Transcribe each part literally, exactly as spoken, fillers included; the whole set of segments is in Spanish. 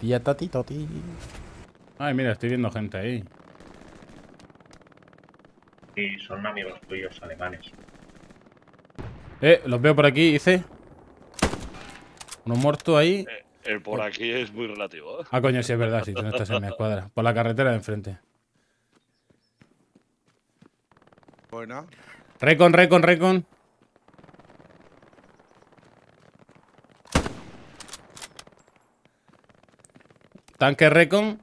Tía tati toti. Ay, mira, estoy viendo gente ahí. Y son amigos tuyos alemanes. Eh, los veo por aquí, hice. Uno muerto ahí. Eh, el por aquí es muy relativo. Ah, coño, sí, es verdad, sí, tú no estás en mi escuadra. Por la carretera de enfrente. Buena. Recon, recon, recon. Tanque recon.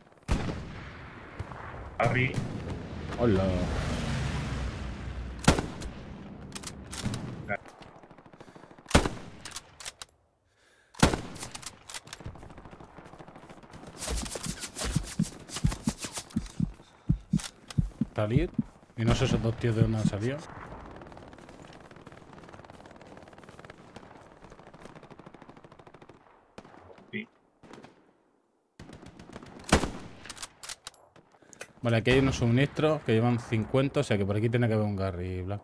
Harry. Hola. Salir. Y no sé esos dos tíos de dónde han salido. Sí. Vale, aquí hay unos suministros que llevan cincuenta, o sea que por aquí tiene que haber un Garry Black.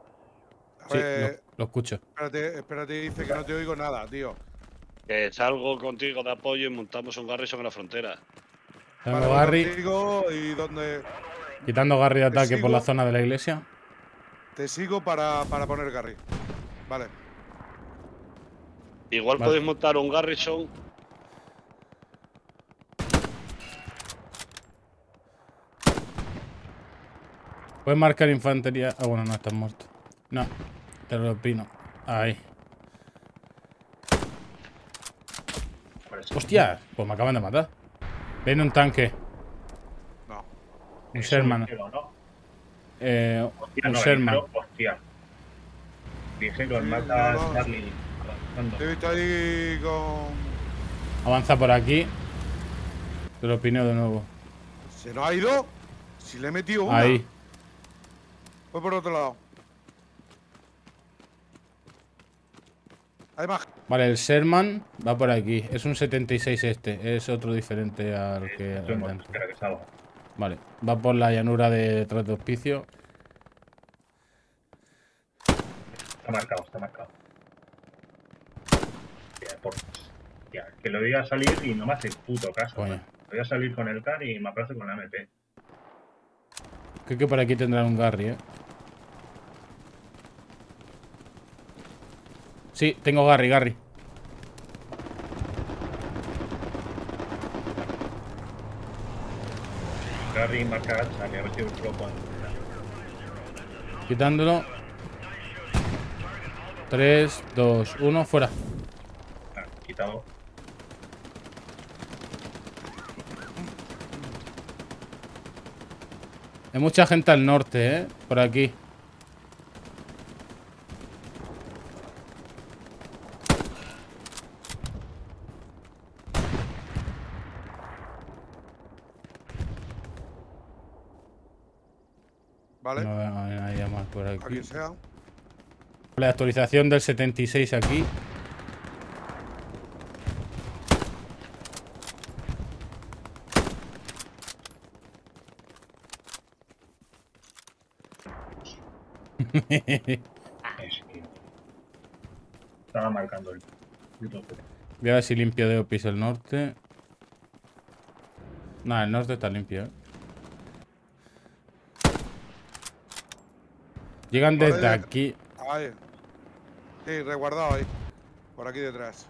Sí, eh, lo, lo escucho. Espérate, espérate, dice que no te oigo nada, tío. Que salgo contigo de apoyo y montamos un Garry sobre la frontera. Vale, Garry. ¿Y dónde? Quitando Garry de ataque por la zona de la iglesia. Te sigo para, para poner Garry. Vale. Igual vale. Podéis montar un Garrison. Puedes marcar infantería. Ah, bueno, no, estás muerto. No, te lo opino. Ahí. Hostia, pues me acaban de matar. Ven un tanque. Un Sherman. ¿No? Eh, hostia, un no, Sherman. Hostia. Ligero, el mata a Charlie. Te he visto ahí con. Avanza por aquí. Te lo opino de nuevo. ¿Se nos ha ido? Si le he metido una. Ahí. Voy por otro lado. Hay más. Vale, el Sherman va por aquí. Es un setenta y seis este. Es otro diferente al sí, que. Estoy muerto, espera que salga. Vale, va por la llanura de detrás de hospicio. Está marcado, está marcado. Tía, por... Tía, que lo voy a salir y no me hace puto caso. Coño. Voy a salir con el C A R y me aplazo con la M P. Creo que por aquí tendrán un Garry, eh. Sí, tengo Garry, Garry. Garry marca a que ha recibido un flopo. Quitándolo. tres, dos, uno, fuera. Ah, quitado. Hay mucha gente al norte, eh. Por aquí. Vale. No hay nadie más por aquí. Sea. La actualización del setenta y seis aquí. Estaba marcando el. Voy a ver si limpio de opis el norte. Nada, el norte está limpio, eh. Llegan desde vale, aquí. Ahí. Sí, resguardado ahí. Por aquí detrás.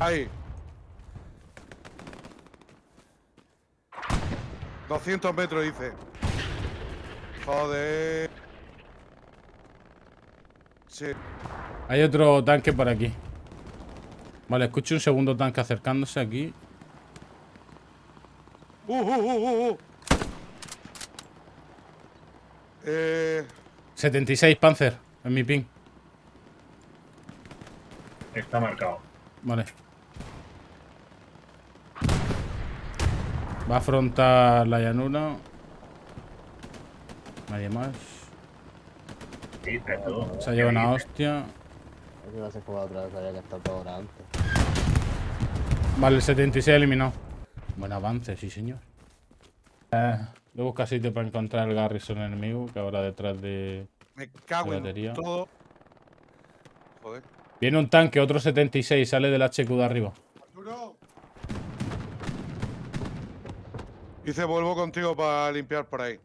Ahí. doscientos metros, dice. Joder. Sí. Hay otro tanque por aquí. Vale, escucho un segundo tanque acercándose aquí. Uh, uh, uh, uh. Eh... setenta y seis Panzer, en mi ping. Está marcado. Vale. Va a afrontar la llanura. Nadie más. Sí, todo. Se ha llevado una hostia. Creo que va a ser jugado otra vez, había que estar toda hora antes. Vale, el setenta y seis eliminado. Buen avance, sí señor. Eh, luego busca sitio para encontrar el Garrison enemigo que ahora detrás de. Me cago en todo. Joder. Viene un tanque, otro setenta y seis, sale del H Q de arriba. Arturo. Dice, vuelvo contigo para limpiar por ahí.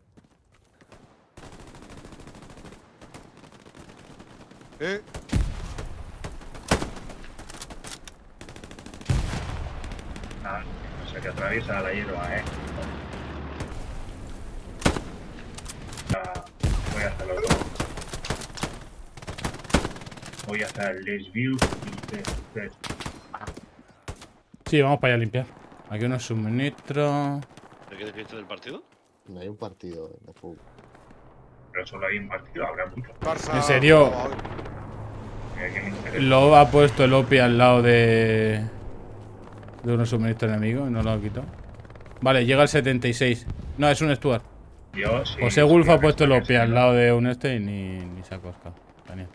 ¿Eh? Ah, no sé, que atraviesa la hierba, eh. Ah, voy a hacerlo todo. Voy a hacer el view y te... Sí, vamos para allá a limpiar. Aquí unos suministros. ¿De qué despiste del partido? No hay un partido en el fútbol. Pero solo hay un partido, habrá muchos. En serio. Lo ha puesto el O P I al lado de... de unos suministros enemigos y no lo ha quitado. Vale, llega el setenta y seis. No, es un Stuart. Yo, sí, José Gulf ha puesto el O P I al lado de un este y ni, ni se ha coscado. Daniel.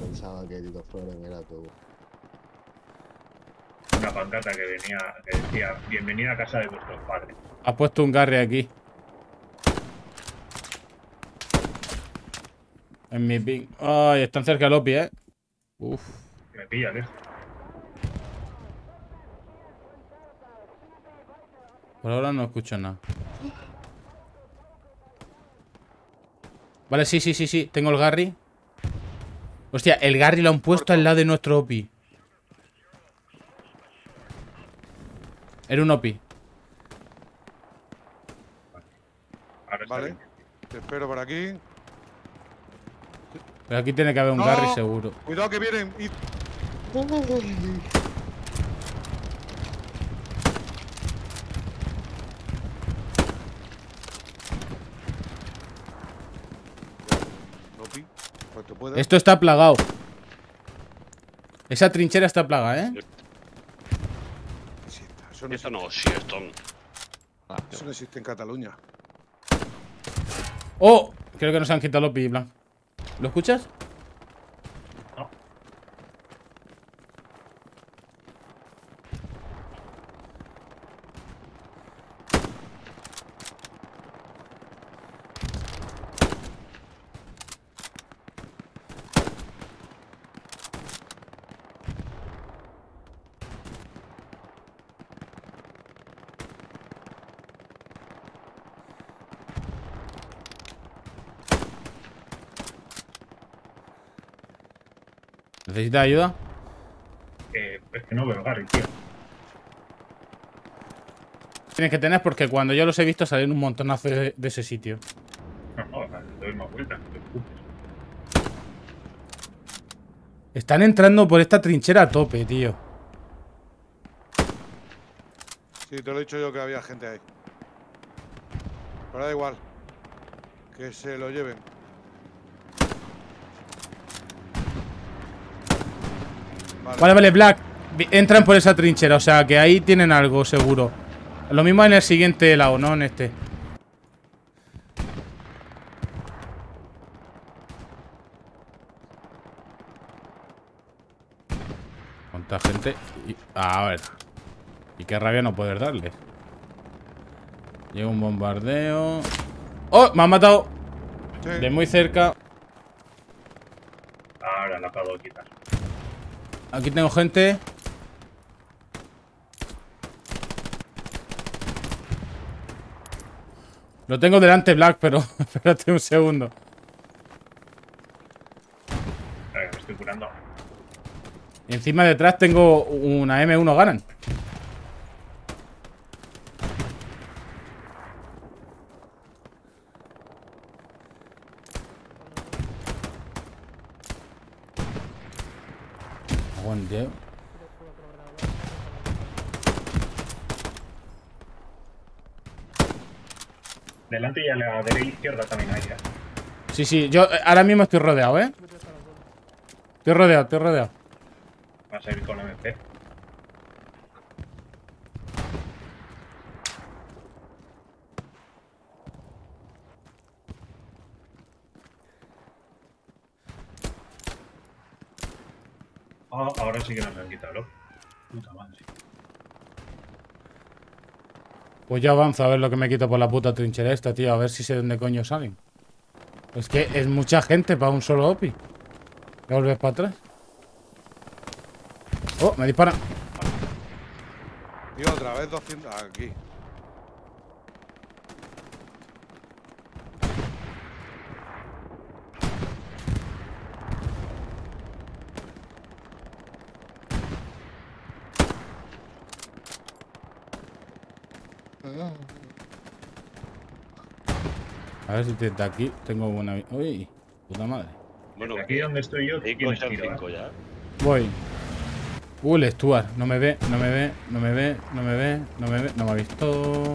Pensaba que Tito Flores era todo. Una pantalla que venía, que decía, bienvenida a casa de vuestros padres. Ha puesto un garre aquí. En mi ping. Ay, están cerca del O P I, eh. Uf. Me pilla, ¿eh? Por ahora no escucho nada. Vale, sí, sí, sí, sí. Tengo el garry. Hostia, el Garry lo han puesto al lado de nuestro O P I. Era un O P I. Vale, vale. Te espero por aquí. Pero aquí tiene que haber un no. Garry seguro. Cuidado que vienen. Y... Esto está plagado. Esa trinchera está plaga, ¿eh? Eso no, eso no, sí, esto no. Ah, eso no existe en Cataluña. ¡Oh! Creo que nos han quitado los piblan. ¿Lo escuchas? No. ¿Necesitas ayuda? Eh, es que no veo Garry, tío. Tienes que tener porque cuando yo los he visto salir un montonazo de, de ese sitio. No, no, doy más vueltas, no te preocupes. Están entrando por esta trinchera a tope, tío. Sí, te lo he dicho yo que había gente ahí. Pero da igual. Que se lo lleven. Vale. Vale, vale, Black. Entran por esa trinchera, o sea que ahí tienen algo seguro. Lo mismo en el siguiente lado, no en este. ¿Cuánta gente? Y... Ah, a ver. Y qué rabia no poder darle. Llega un bombardeo. ¡Oh! Me han matado. Sí. De muy cerca. Ahora la acabo de quitar. Aquí tengo gente. Lo tengo delante, Black, pero espérate un segundo. Ay, me estoy curando. Y encima detrás tengo una M uno Garand. Delante y a la derecha izquierda también hay. Sí, sí, yo ahora mismo estoy rodeado, ¿eh? Estoy rodeado, estoy rodeado. Vas a ir con M P. Oh, ahora sí que nos han quitado. Puta madre. Pues ya avanzo a ver lo que me quito por la puta trinchera esta, tío. A ver si sé dónde coño salen. Es que es mucha gente para un solo O P I. ¿Ya volvés para atrás? Oh, me dispara. Y otra vez doscientos. Aquí. A ver si desde aquí tengo buena... Uy, puta madre. Bueno, aquí donde estoy yo, tienes que ir ya. Voy. Uh, el Stuart. No me ve, no me ve, no me ve, no me ve, no me ve, no me ha visto.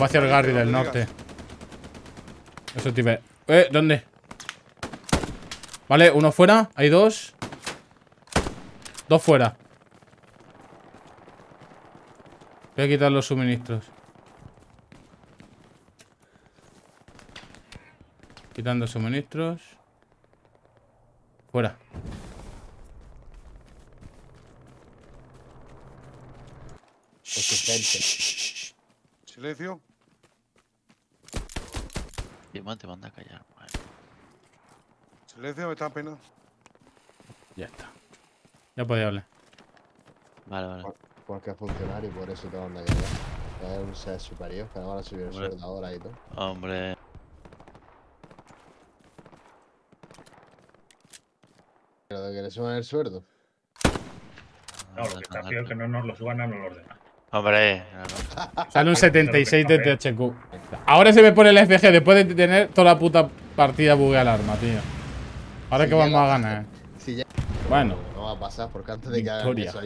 Va hacia el Garry del norte. Eso te ve. Eh, ¿dónde? Vale, uno fuera. Hay dos. Dos fuera. Voy a quitar los suministros. Quitando suministros. Fuera. Silencio. Diamante manda a callar. Bueno. Silencio, me está pena. Ya está. Ya podía hablar. Vale, vale. Porque es funcionario y por eso te van a callar. Es un ser superior, que no van a subir el sueldo ahora y todo. Hombre. ¿Pero de que le suban el sueldo? No, lo que está peor es que no nos lo suban a los demás. Hombre. Sale un setenta y seis de T H Q. Ahora se me pone el F G después de tener toda la puta partida buguea el arma, tío. Ahora sí, que vamos a ganar. Si ya... Bueno. No va a pasar porque antes de que hagan eso